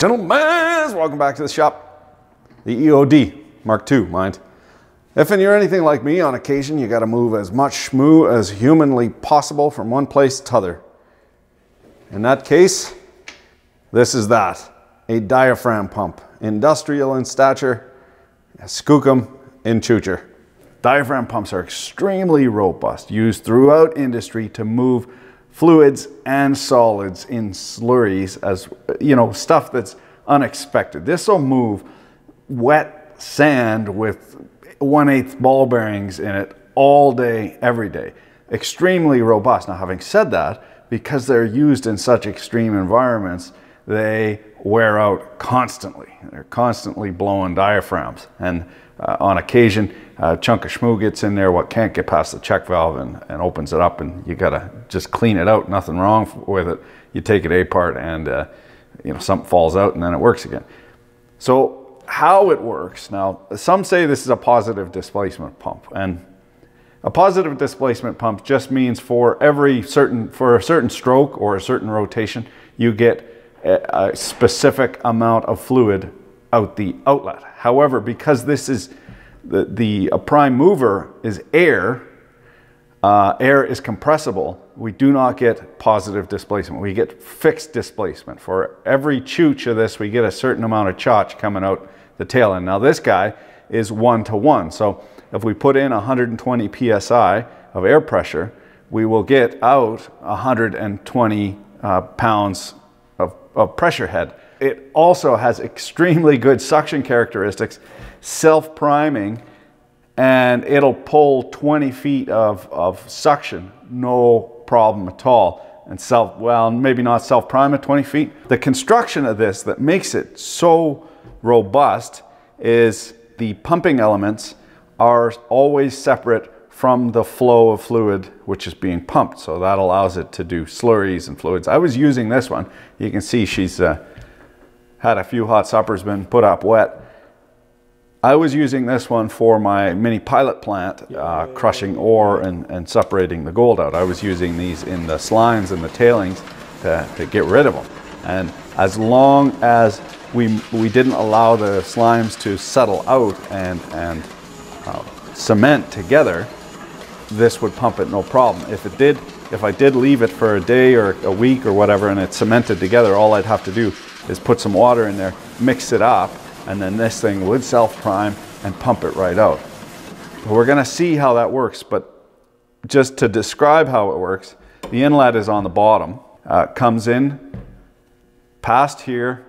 Gentlemen, welcome back to the shop. The EOD Mark II, mind. If and you're anything like me, on occasion you gotta move as much schmoo as humanly possible from one place to other. In that case, this is that. A diaphragm pump. Industrial in stature, skookum in chucher. Diaphragm pumps are extremely robust, used throughout industry to move fluids and solids in slurries, as you know, stuff that's unexpected. This will move wet sand with 1/8 ball bearings in it all day, every day. Extremely robust. Now, having said that, because they're used in such extreme environments, they wear out constantly. They're constantly blowing diaphragms, and on occasion a chunk of schmoo gets in there, what can't get past the check valve, and opens it up, and you gotta just clean it out. Nothing wrong with it. You take it apart and you know, something falls out and then it works again. So how it works now, some say this is a positive displacement pump, and a positive displacement pump just means for a certain stroke or a certain rotation you get a specific amount of fluid out the outlet. However, because this is the prime mover is air, air is compressible, we do not get positive displacement. We get fixed displacement. For every chooch of this, we get a certain amount of chotch coming out the tail end. Now this guy is 1-to-1. So if we put in 120 PSI of air pressure, we will get out 120 pounds of pressure head. It also has extremely good suction characteristics, self-priming, and it'll pull 20 feet of suction, no problem at all. And well, maybe not self-prime at 20 feet. The construction of this that makes it so robust is the pumping elements are always separate from the flow of fluid which is being pumped. So that allows it to do slurries and fluids. I was using this one. You can see she's had a few hot suppers, been put up wet. I was using this one for my mini pilot plant, crushing ore and separating the gold out. I was using these in the slines and the tailings to get rid of them. And as long as we didn't allow the slimes to settle out and cement together, this would pump it no problem. If it did, if I did leave it for a day or a week or whatever and it cemented together, all I'd have to do is put some water in there, mix it up, and then this thing would self-prime and pump it right out. We're gonna see how that works, but just to describe how it works, the inlet is on the bottom, comes in, past here,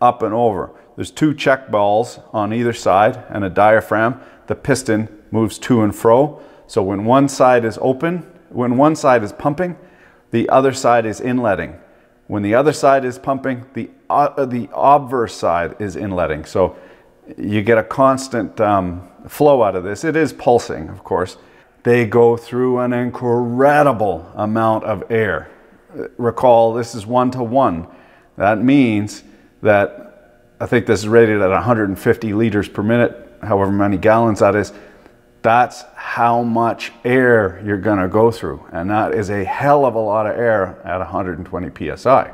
up and over. There's two check balls on either side and a diaphragm. The piston moves to and fro. So when one side is open, when one side is pumping, the other side is inletting. When the other side is pumping, the obverse side is inletting. So you get a constant flow out of this. It is pulsing, of course. They go through an incredible amount of air. Recall, this is 1-to-1. That means that, I think this is rated at 150 liters per minute, however many gallons that is. That's how much air you're gonna go through. And that is a hell of a lot of air at 120 PSI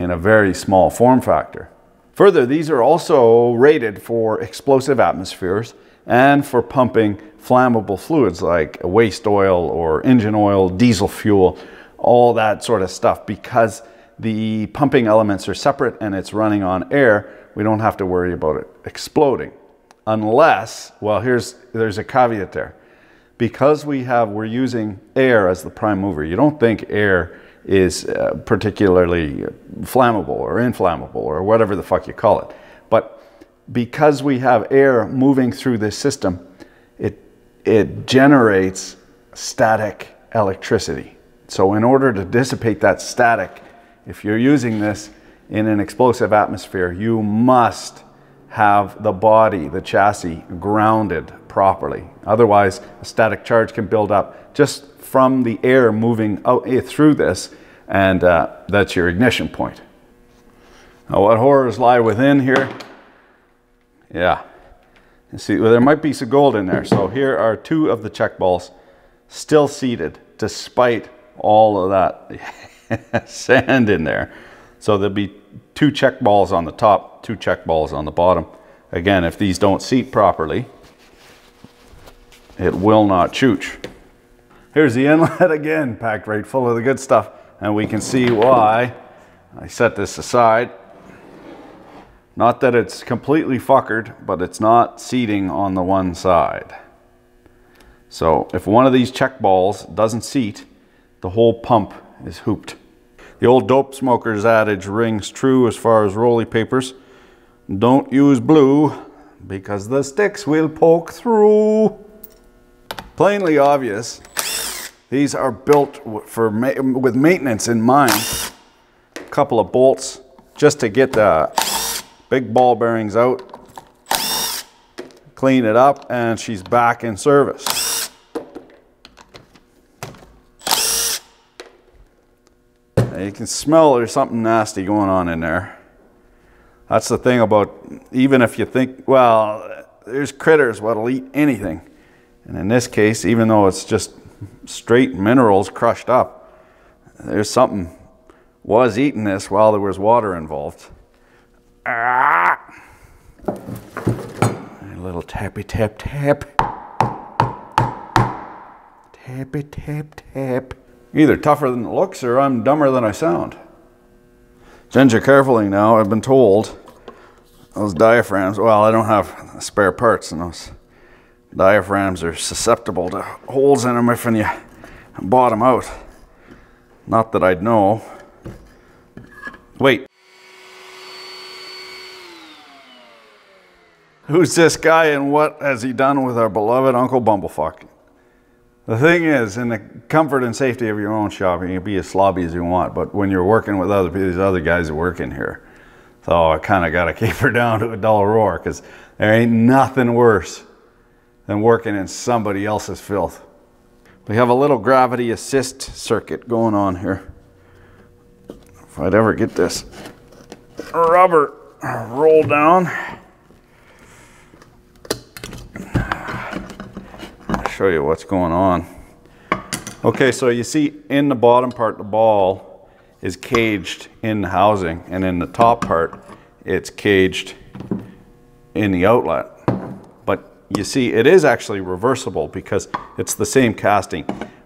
in a very small form factor. Further, these are also rated for explosive atmospheres and for pumping flammable fluids like waste oil or engine oil, diesel fuel, all that sort of stuff. Because the pumping elements are separate and it's running on air, we don't have to worry about it exploding. Unless, well, there's a caveat there. Because we're using air as the prime mover, you don't think air is particularly flammable or inflammable or whatever the fuck you call it. But because we have air moving through this system, it generates static electricity. So in order to dissipate that static, if you're using this in an explosive atmosphere, you must have the body, the chassis, grounded properly. Otherwise, a static charge can build up just from the air moving out through this, and that's your ignition point. Now, what horrors lie within here? Yeah, you see, well, there might be some gold in there. So here are two of the check balls still seated despite all of that sand in there. So there'll be two check balls on the top, two check balls on the bottom. Again, if these don't seat properly, it will not chooch. Here's the inlet again, packed right full of the good stuff. And we can see why I set this aside. Not that it's completely fuckered, but it's not seating on the one side. So if one of these check balls doesn't seat, the whole pump is hooped. The old dope smoker's adage rings true as far as rolly papers. Don't use blue because the sticks will poke through. Plainly obvious, these are built for with maintenance in mind. A couple of bolts just to get the big ball bearings out, clean it up, and she's back in service. Now you can smell there's something nasty going on in there. That's the thing about, even if you think, well, there's critters what'll eat anything. And in this case, even though it's just straight minerals crushed up, there's something was eating this while there was water involved. Ah! A little tappy tap tap. Tappy tap tap. Either tougher than it looks or I'm dumber than I sound. Ginger carefully now, I've been told. Those diaphragms, well, I don't have spare parts and those diaphragms are susceptible to holes in them if you bottom out. Not that I'd know. Wait. Who's this guy and what has he done with our beloved Uncle Bumblefuck? The thing is, in the comfort and safety of your own shop, you can be as sloppy as you want, but when you're working with other people, these other guys that work in here. So I kind of got to keep her down to a dull roar because there ain't nothing worse than working in somebody else's filth. We have a little gravity assist circuit going on here. If I'd ever get this rubber roll down. I'll show you what's going on. Okay, so you see in the bottom part, the ball is caged in the housing, and in the top part, it's caged in the outlet. You see, it is actually reversible because it's the same casting,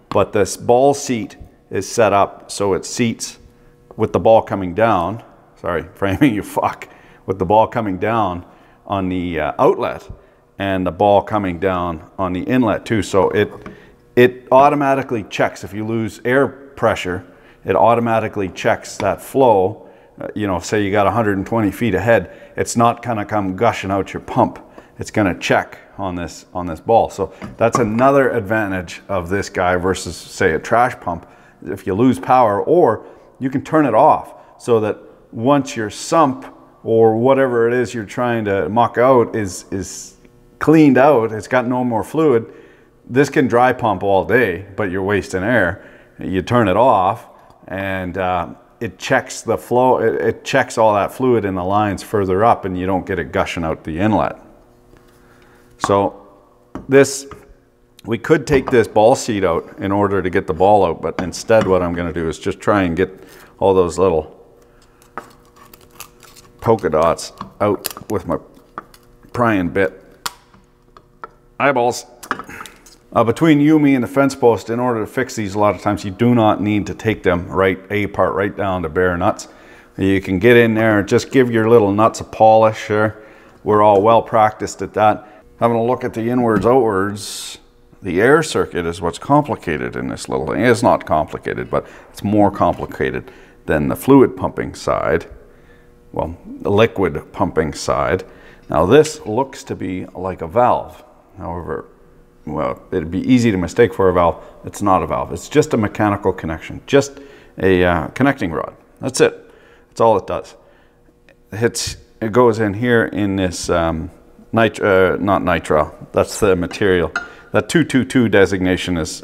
but this ball seat is set up so it seats with the ball coming down, sorry, framing you fuck, with the ball coming down on the outlet and the ball coming down on the inlet too. So it automatically checks, if you lose air pressure, it automatically checks that flow. You know, say you got 120 feet ahead, it's not gonna come gushing out your pump. It's gonna check on this ball. So that's another advantage of this guy versus say a trash pump. If you lose power, or you can turn it off so that once your sump or whatever it is you're trying to muck out is cleaned out, it's got no more fluid. This can dry pump all day, but you're wasting air. You turn it off and it checks the flow. It checks all that fluid in the lines further up and you don't get it gushing out the inlet. So this, we could take this ball seat out in order to get the ball out, but instead what I'm going to do is just try and get all those little polka dots out with my prying bit. Eyeballs. Between you, me, and the fence post, in order to fix these, a lot of times you do not need to take them right down to bare nuts. You can get in there and just give your little nuts a polish. Sure, we're all well practiced at that. Having a look at the inwards, outwards, the air circuit is what's complicated in this little thing. It's not complicated, but it's more complicated than the fluid pumping side. Well, the liquid pumping side. Now this looks to be like a valve. However, well, it'd be easy to mistake for a valve. It's not a valve. It's just a mechanical connection, just a connecting rod. That's it. That's all it does. It goes in here in this... not nitrile, that's the material. That 222 designation is,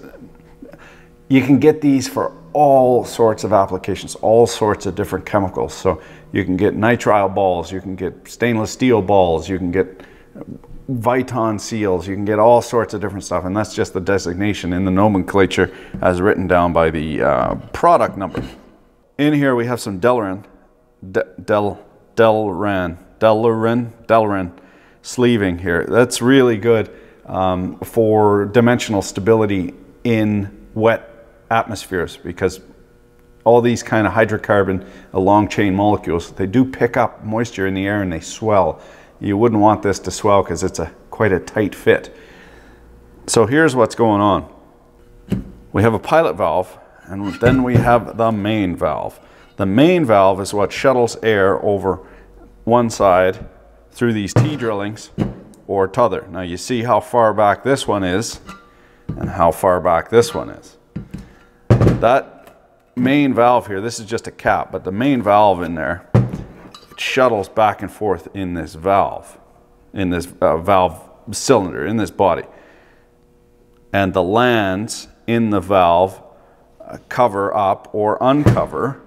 you can get these for all sorts of applications, all sorts of different chemicals. So you can get nitrile balls, you can get stainless steel balls, you can get Viton seals, you can get all sorts of different stuff. And that's just the designation in the nomenclature as written down by the product number. In here we have some Delrin. Delrin sleeving here. That's really good for dimensional stability in wet atmospheres, because all these kind of hydrocarbon long chain molecules, they do pick up moisture in the air and they swell. You wouldn't want this to swell because it's quite a tight fit. So here's what's going on. We have a pilot valve, and then we have the main valve. The main valve is what shuttles air over one side through these T-drillings or t'other. Now you see how far back this one is and how far back this one is. That main valve here, this is just a cap, but the main valve in there, it shuttles back and forth in this valve, valve cylinder, in this body. And the lands in the valve cover up or uncover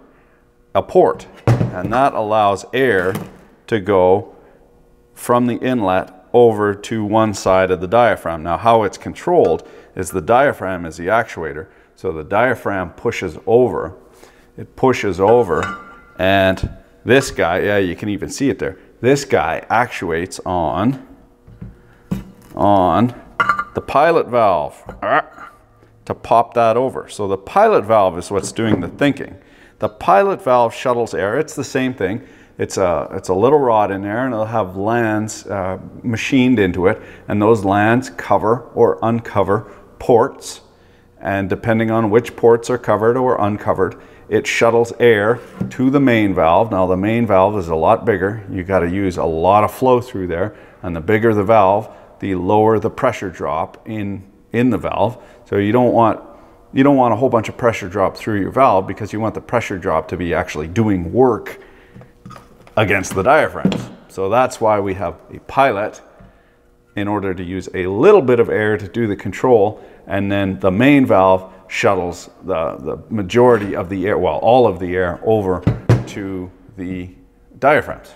a port, and that allows air to go from the inlet over to one side of the diaphragm. Now how it's controlled is the diaphragm is the actuator. So the diaphragm pushes over, and this guy, yeah, you can even see it there. This guy actuates on the pilot valve to pop that over. So the pilot valve is what's doing the thinking. The pilot valve shuttles air. It's the same thing. It's a little rod in there, and it'll have lands machined into it, and those lands cover or uncover ports. And depending on which ports are covered or uncovered, it shuttles air to the main valve. Now the main valve is a lot bigger. You got to use a lot of flow through there. And the bigger the valve, the lower the pressure drop in the valve. So you don't want a whole bunch of pressure drop through your valve, because you want the pressure drop to be actually doing work against the diaphragms. So that's why we have a pilot, in order to use a little bit of air to do the control, and then the main valve shuttles the majority of the air, well, all of the air, over to the diaphragms.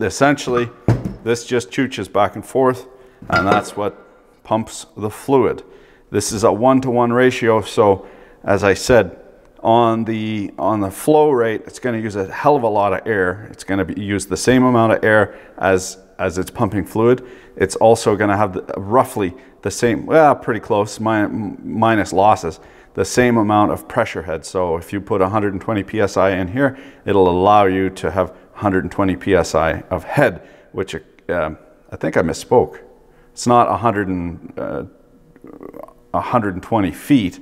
Essentially, this just chooches back and forth, and that's what pumps the fluid. This is a 1-to-1 ratio, so as I said, on the flow rate, it's going to use a hell of a lot of air. It's going to use the same amount of air as it's pumping fluid. It's also going to have roughly the same, well, pretty close, minus losses, the same amount of pressure head. So if you put 120 psi in here, it'll allow you to have 120 psi of head, which I think I misspoke. It's not 120 feet.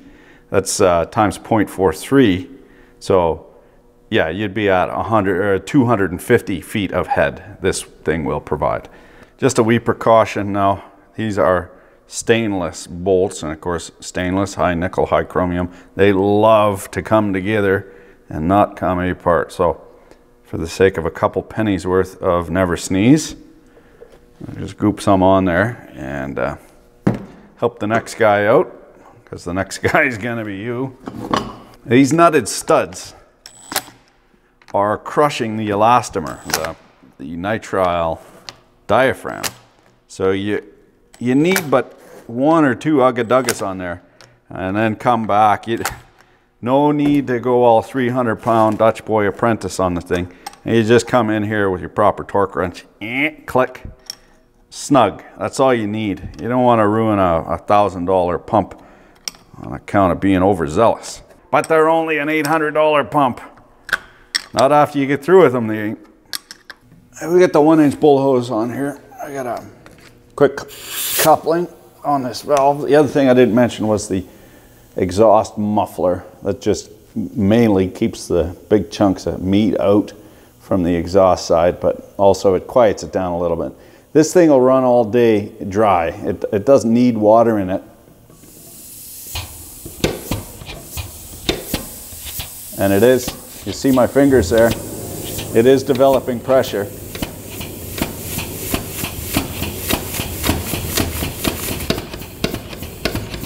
That's times 0.43. So yeah, you'd be at 250 feet of head this thing will provide. Just a wee precaution now, these are stainless bolts, and of course stainless, high nickel, high chromium, they love to come together and not come apart. So for the sake of a couple pennies worth of never sneeze, I'll just goop some on there and help the next guy out, because the next guy is going to be you. These nutted studs are crushing the elastomer, the nitrile diaphragm. So you need but one or two uggaduggas on there, and then come back. No need to go all 300-pound Dutch boy apprentice on the thing. And you just come in here with your proper torque wrench, click, snug. That's all you need. You don't want to ruin a $1,000 pump on account of being overzealous. But they're only an $800 pump. Not after you get through with them, they ain't. We got the 1-inch bull hose on here. I got a quick coupling on this valve. The other thing I didn't mention was the exhaust muffler. That just mainly keeps the big chunks of meat out from the exhaust side, but also it quiets it down a little bit. This thing will run all day dry. It doesn't need water in it. And it is, you see my fingers there, it is developing pressure.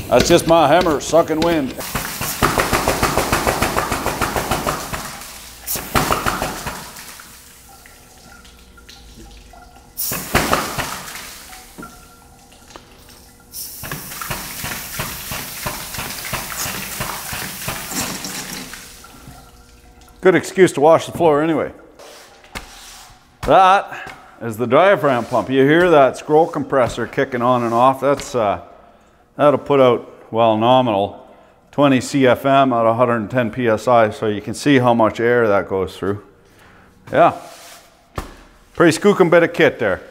That's just my hammer sucking wind. Good excuse to wash the floor anyway. That is the diaphragm pump. You hear that scroll compressor kicking on and off. That's that'll put out, well, nominal 20 CFM at 110 PSI, so you can see how much air that goes through. Yeah, pretty skookum bit of kit there.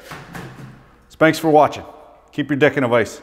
Thanks for watching. Keep your dick in a vise.